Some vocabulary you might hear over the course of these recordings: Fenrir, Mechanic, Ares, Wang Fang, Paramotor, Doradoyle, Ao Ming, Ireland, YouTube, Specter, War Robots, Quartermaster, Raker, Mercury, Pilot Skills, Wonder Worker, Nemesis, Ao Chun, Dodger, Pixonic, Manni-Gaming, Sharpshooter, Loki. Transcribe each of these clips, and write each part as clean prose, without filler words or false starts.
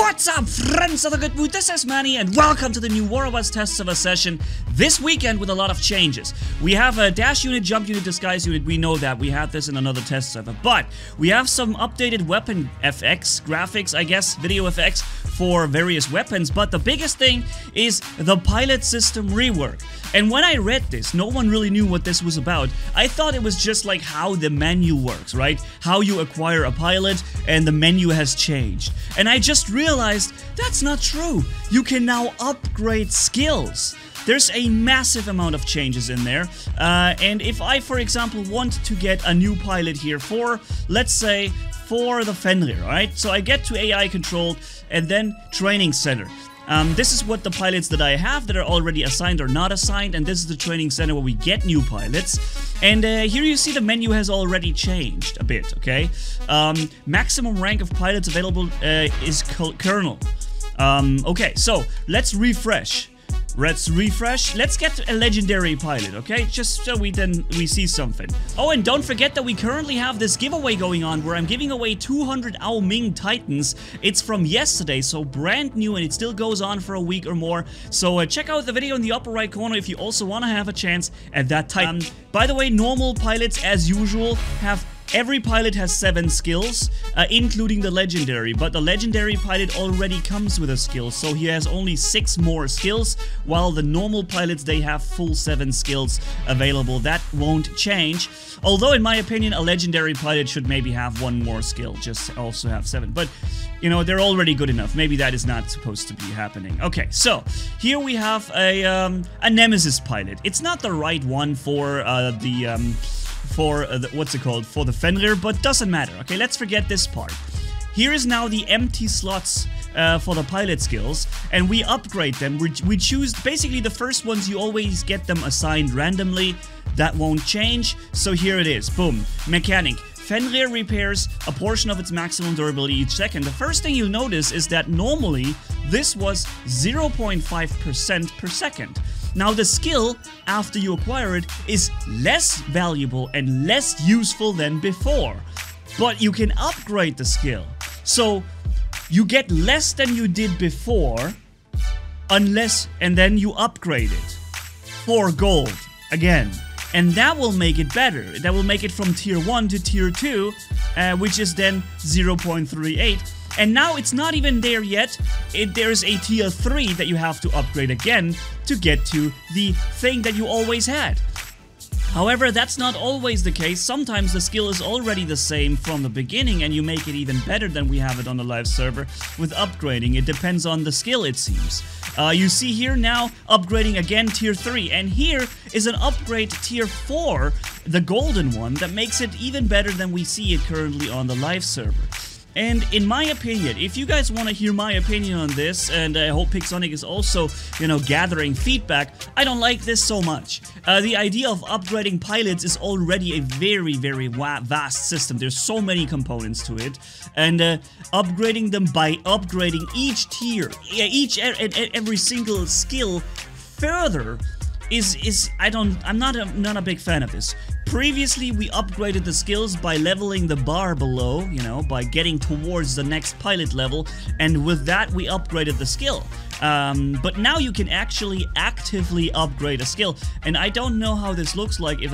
What's up, friends of the good mood? This is Manny, and welcome to the new War Robots Test Server session this weekend with a lot of changes. We have a dash unit, jump unit, disguise unit. We know that. We had this in another test server. But we have some updated weapon FX, graphics, I guess, video FX for various weapons. But the biggest thing is the pilot system rework. And when I read this, no one really knew what this was about. I thought it was just like how the menu works, right? How you acquire a pilot and the menu has changed. And I just realized that's not true. You can now upgrade skills. There's a massive amount of changes in there, and if I, for example, want to get a new pilot here for, let's say, for the Fenrir, right? So I get to AI controlled and then training center. This is what the pilots that I have that are already assigned or not assigned, and this is the training center where we get new pilots. And here you see the menu has already changed a bit, okay? Maximum rank of pilots available is Colonel. Okay, so let's refresh. Let's get a legendary pilot, okay? Just so we see something. Oh, and don't forget that we currently have this giveaway going on where I'm giving away 200 Ao Ming Titans. It's from yesterday, so brand new, and it still goes on for a week or more. So check out the video in the upper right corner if you also want to have a chance at that Titan. By the way, normal pilots, as usual, have... Every pilot has 7 skills, including the legendary, but the legendary pilot already comes with a skill, so he has only 6 more skills, while the normal pilots, they have full 7 skills available. That won't change, although in my opinion, a legendary pilot should maybe have 1 more skill, just also have 7, but you know, they're already good enough. Maybe that is not supposed to be happening. Okay, so here we have a Nemesis pilot. It's not the right one for for the Fenrir, but doesn't matter. Okay, let's forget this part. Here is now the empty slots for the pilot skills, and we upgrade them. We choose basically the first ones. You always get them assigned randomly. That won't change. So here it is. Boom. Mechanic. Fenrir repairs a portion of its maximum durability each second. The first thing you'll notice is that normally this was 0.5% per second. Now the skill, after you acquire it, is less valuable and less useful than before. But you can upgrade the skill. So you get less than you did before, and then you upgrade it for gold again. And that will make it better. That will make it from tier 1 to tier 2, which is then 0.38. And now it's not even there yet. There's a tier 3 that you have to upgrade again to get to the thing that you always had. However, that's not always the case. Sometimes the skill is already the same from the beginning and you make it even better than we have it on the live server with upgrading. It depends on the skill, it seems. You see here now, upgrading again tier 3, and here is an upgrade tier 4, the golden one, that makes it even better than we see it currently on the live server. And in my opinion, if you guys want to hear my opinion on this, and I hope Pixonic is also, you know, gathering feedback, I don't like this so much. The idea of upgrading pilots is already a very, very vast system. There's so many components to it, and upgrading them by upgrading each tier, each and every single skill further is I'm not a big fan of this. Previously, we upgraded the skills by leveling the bar below, you know, by getting towards the next pilot level, and with that, we upgraded the skill. But now you can actually actively upgrade a skill, and I don't know how this looks like if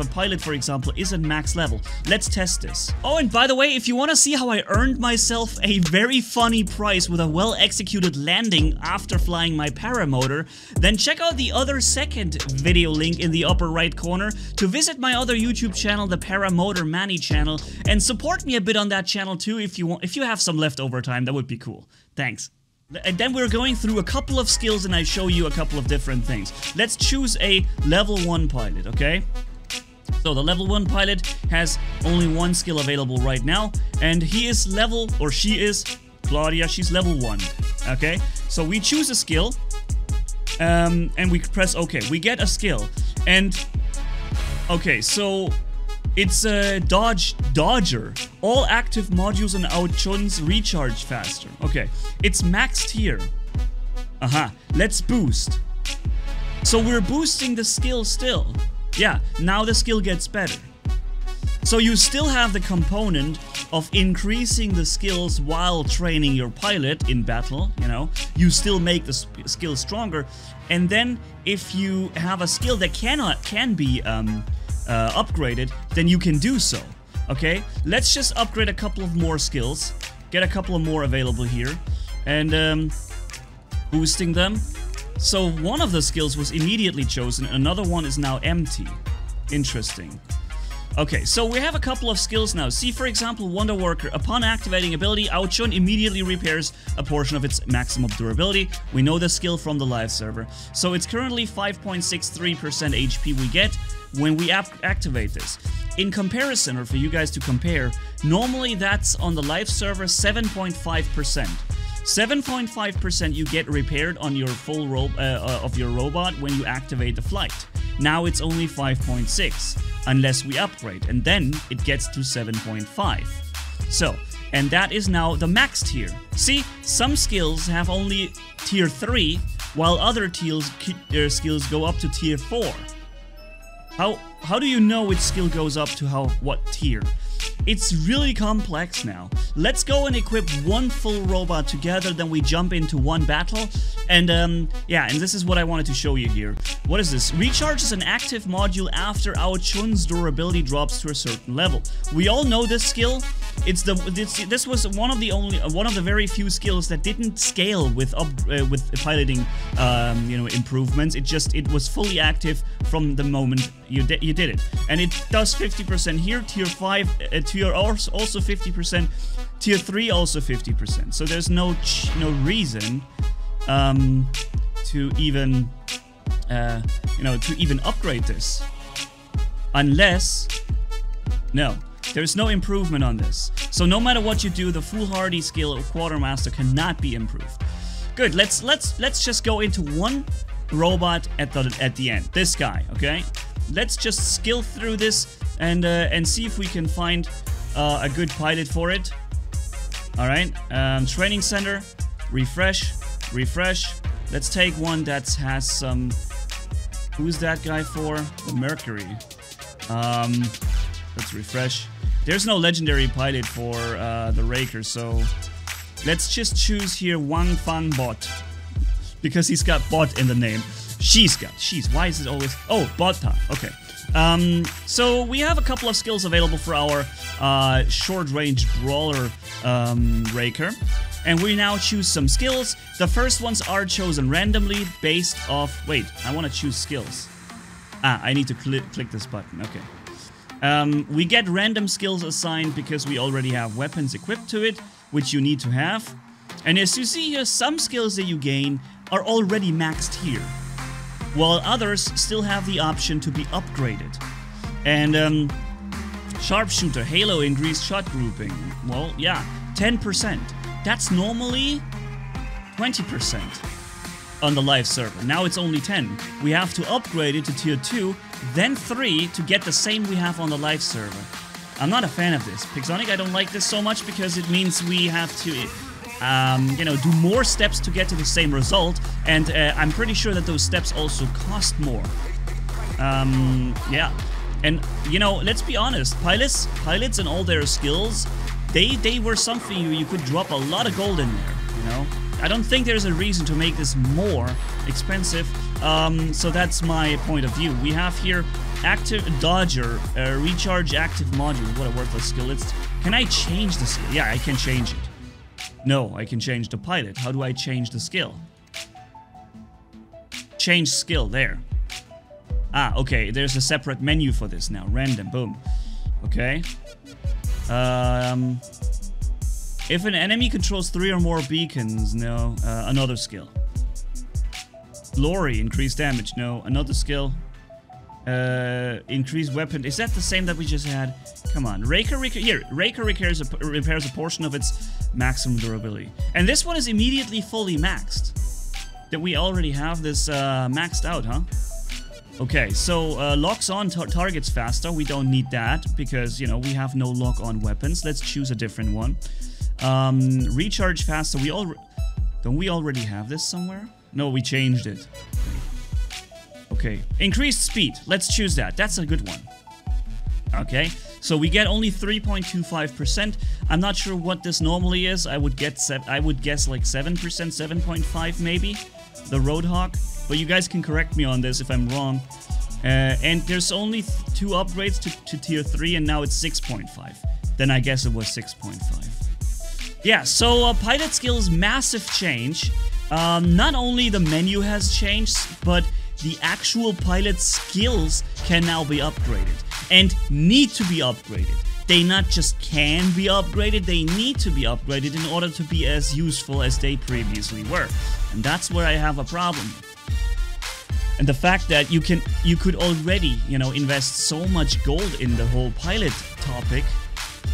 a pilot, for example, isn't max level. Let's test this. Oh, and by the way, if you want to see how I earned myself a very funny prize with a well-executed landing after flying my paramotor, then check out the other second video link in the upper right corner to visit my other YouTube channel, the Paramotor Manny channel, and support me a bit on that channel too if you want. If you have some leftover time, that would be cool. Thanks. And then we're going through a couple of skills and I show you a couple of different things. Let's choose a level 1 pilot, okay? So the level 1 pilot has only 1 skill available right now, and he is level, or she is, Claudia, she's level 1, okay? So we choose a skill, and we press OK. We get a skill, and... Okay, so it's a Dodger. All active modules on Ao Chun's recharge faster. Okay, it's maxed here. Aha, let's boost. So we're boosting the skill still. Yeah, now the skill gets better. So you still have the component of increasing the skills while training your pilot in battle, you know, you still make the skill stronger. And then if you have a skill that can be upgraded, then you can do so. Okay, let's just upgrade a couple of more skills, get a couple of more available here, and boosting them. So one of the skills was immediately chosen, another one is now empty. Interesting. Okay, so we have a couple of skills now. See, for example, Wonder Worker. Upon activating ability, Ao Chun immediately repairs a portion of its maximum durability. We know the skill from the live server. So it's currently 5.63% HP we get when we activate this. In comparison, or for you guys to compare, normally that's on the live server 7.5%. 7.5% you get repaired on your full robot when you activate the flight. Now it's only 5.6, unless we upgrade, and then it gets to 7.5. So, and that is now the max tier. See, some skills have only tier 3, while other skills go up to tier 4. How do you know which skill goes up to what tier? It's really complex now. Let's go and equip one full robot together, then we jump into one battle. And yeah, and this is what I wanted to show you here. What is this? Recharges an active module after Ao Chun's durability drops to a certain level. We all know this skill. It's this was one of the very few skills that didn't scale with piloting you know, improvements. It was fully active from the moment you did it, and it does 50% here, tier 5, tier also 50%, tier 3 also 50%. So there's no reason to even you know, to even upgrade this, unless no. There's no improvement on this. So no matter what you do, the foolhardy skill of Quartermaster cannot be improved. Good, let's just go into one robot at the end. This guy, okay? Let's just skill through this and see if we can find a good pilot for it. All right, training center, refresh. Let's take one that has some. Who's that guy for? The Mercury. Let's refresh. There's no legendary pilot for the Raker, so let's just choose here Wang Fang Bot, because he's got bot in the name. Why is it always? Oh, Bota. Okay. So we have a couple of skills available for our short-range brawler Raker, and we now choose some skills. The first ones are chosen randomly based off. Wait, I want to choose skills. Ah, I need to click this button. Okay. We get random skills assigned because we already have weapons equipped to it, which you need to have. And as you see here, some skills that you gain are already maxed here, while others still have the option to be upgraded. And Sharpshooter, Halo, increased shot grouping. Well, yeah, 10%. That's normally 20% on the live server. Now it's only 10. We have to upgrade it to tier 2. Then 3 to get the same we have on the live server. I'm not a fan of this. Pixonic, I don't like this so much because it means we have to, you know, do more steps to get to the same result. And I'm pretty sure that those steps also cost more. Yeah. And, you know, let's be honest. Pilots and all their skills, they were something you could drop a lot of gold in there, you know. I don't think there's a reason to make this more expensive, so that's my point of view. We have here active Dodger, recharge active module. What a worthless skill. Can I change the skill? Yeah, I can change it. No, I can change the pilot. How do I change the skill? Change skill, there. Ah, okay, there's a separate menu for this now. Random, boom. Okay. If an enemy controls 3 or more beacons, no, another skill. Glory, increased damage, no, another skill. Increased weapon, is that the same that we just had? Come on, Raker repairs a portion of its maximum durability. And this one is immediately fully maxed. That we already have this maxed out, huh? Okay, so locks on targets faster, we don't need that, because, you know, we have no lock on weapons. Let's choose a different one. Recharge faster, don't we already have this somewhere? No, we changed it. Okay, increased speed, let's choose that, that's a good one. Okay, so we get only 3.25%. I'm not sure what this normally is. I would guess like 7%, 7.5 maybe, the Roadhog. But you guys can correct me on this if I'm wrong. And there's only two upgrades to tier 3, and now it's 6.5. Then I guess it was 6.5. Yeah, so pilot skills, massive change. Not only the menu has changed, but the actual pilot skills can now be upgraded. And need to be upgraded. They not just can be upgraded, they need to be upgraded in order to be as useful as they previously were. And that's where I have a problem. And the fact that you could already, you know, invest so much gold in the whole pilot topic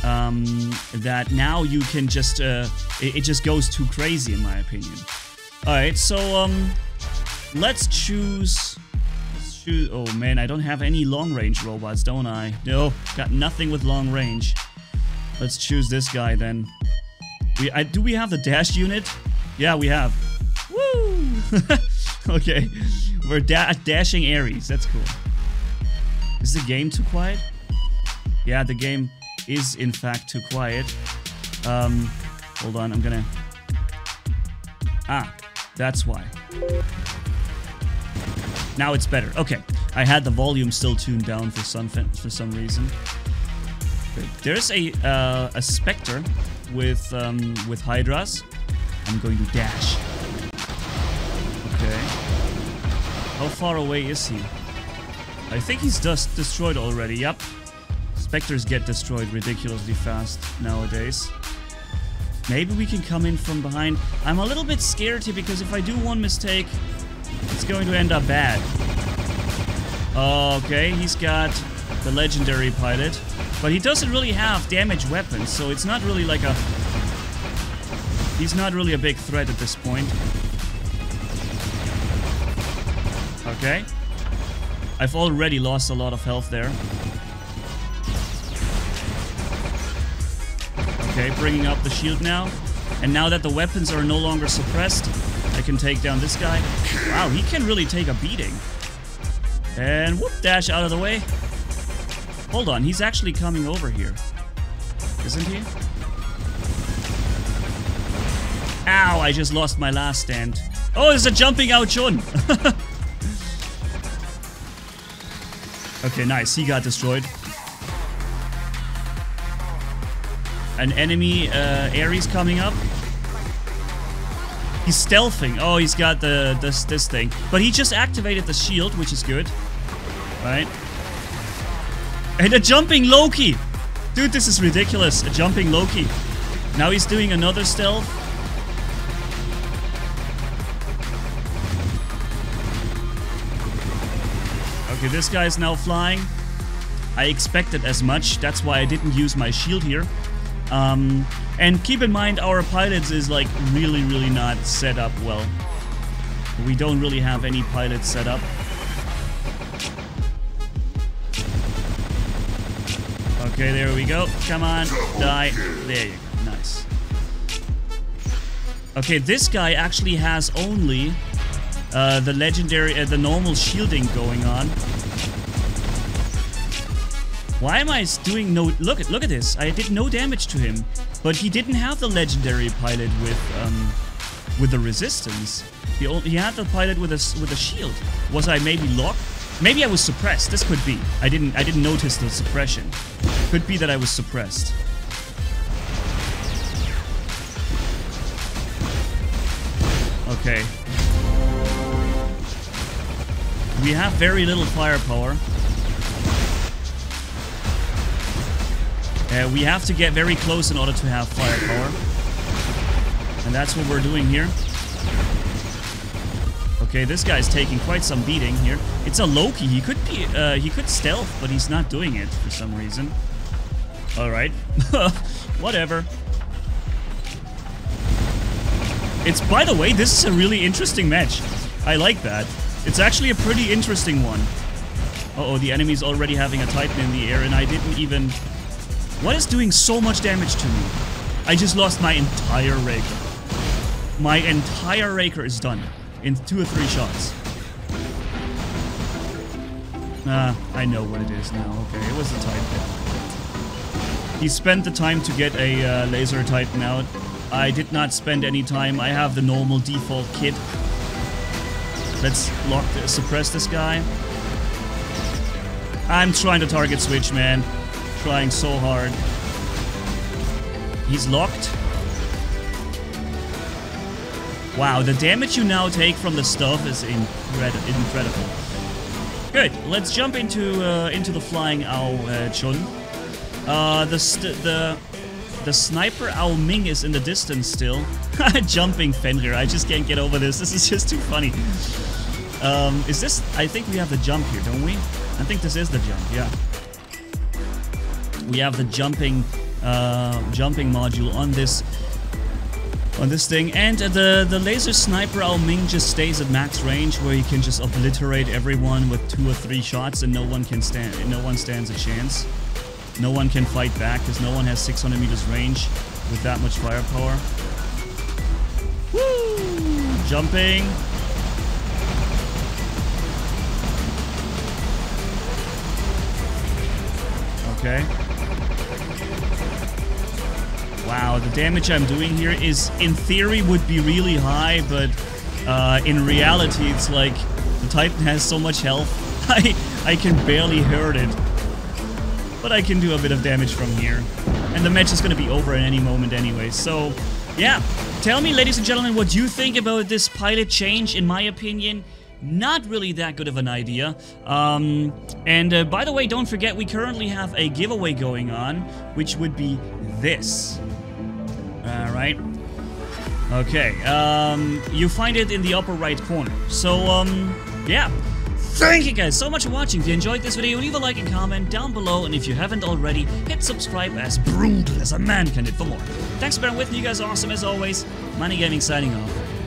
that now you can just it just goes too crazy in my opinion. All right, so let's choose. Oh man, I don't have any long range robots, don't I? No, got nothing with long range. Let's choose this guy then. Do we have the dash unit? Yeah, we have. Woo! Okay, we're dashing Ares. That's cool. Is the game too quiet? Yeah, the game is in fact too quiet. Hold on, I'm gonna. Ah, that's why. Now it's better. Okay, I had the volume still tuned down for some reason. There's a Specter with Hydras. I'm going to dash. Okay. How far away is he? I think he's just destroyed already. Yep. Specters get destroyed ridiculously fast nowadays. Maybe we can come in from behind. I'm a little bit scared here because if I do one mistake, it's going to end up bad. Okay, he's got the legendary pilot, but he doesn't really have damage weapons, so it's not really like a... He's not really a big threat at this point. Okay. I've already lost a lot of health there. Okay, bringing up the shield now. And now that the weapons are no longer suppressed, I can take down this guy. Wow, he can really take a beating. And whoop, dash out of the way. Hold on, he's actually coming over here. Isn't he? Ow, I just lost my last stand. Oh, there's a jumping Ao Chun. Okay, nice, he got destroyed. An enemy Ares coming up. He's stealthing. Oh, he's got the this thing. But he just activated the shield, which is good. Right? And a jumping Loki! Dude, this is ridiculous. A jumping Loki. Now he's doing another stealth. Okay, this guy is now flying. I expected as much. That's why I didn't use my shield here. And keep in mind, our pilots is like really not set up well. We don't really have any pilots set up. Okay, there we go. Come on, die. There you go. Nice. Okay, this guy actually has only the legendary, the normal shielding going on. Why am I doing no... Look at this. I did no damage to him. But he didn't have the legendary pilot with the resistance. He had the pilot with a shield. Was I maybe locked? Maybe I was suppressed. This could be. I didn't notice the suppression. Could be that I was suppressed. Okay. We have very little firepower. We have to get very close in order to have firepower. And that's what we're doing here. Okay, this guy's taking quite some beating here. It's a Loki. He could stealth, but he's not doing it for some reason. Alright. Whatever. It's, by the way, this is a really interesting match. I like that. It's actually a pretty interesting one. Uh-oh, the enemy's already having a Titan in the air, and I didn't even... What is doing so much damage to me? I just lost my entire Raker. My entire Raker is done in 2 or 3 shots. I know what it is now. Okay, it was a Titan. He spent the time to get a laser Titan out. I did not spend any time. I have the normal default kit. Let's lock, suppress this guy. I'm trying to target switch, man. Trying so hard. He's locked. Wow, the damage you now take from the stuff is incredible. Good. Let's jump into the flying Ao Chun. The sniper Ao Ming is in the distance still. Jumping Fenrir. I just can't get over this. This is just too funny. Is this? I think we have the jump here, don't we? I think this is the jump. Yeah. We have the jumping module on this. On this thing, and the laser sniper Ao Ming just stays at max range, where he can just obliterate everyone with 2 or 3 shots, and no one stands a chance. No one can fight back because no one has 600 meters range with that much firepower. Woo! Jumping. Okay. Wow, the damage I'm doing here is, in theory, would be really high, but in reality, it's like the Titan has so much health, I can barely hurt it. But I can do a bit of damage from here. And the match is going to be over at any moment anyway, so yeah. Tell me, ladies and gentlemen, what you think about this pilot change. In my opinion, not really that good of an idea. And by the way, don't forget, we currently have a giveaway going on, which would be this. Alright. Okay, you find it in the upper right corner. So, yeah. Thank you guys so much for watching. If you enjoyed this video, leave a like and comment down below. And if you haven't already, hit subscribe, as brutal as a man can do, for more. Thanks for being with me. You guys are awesome as always. Money Gaming signing off.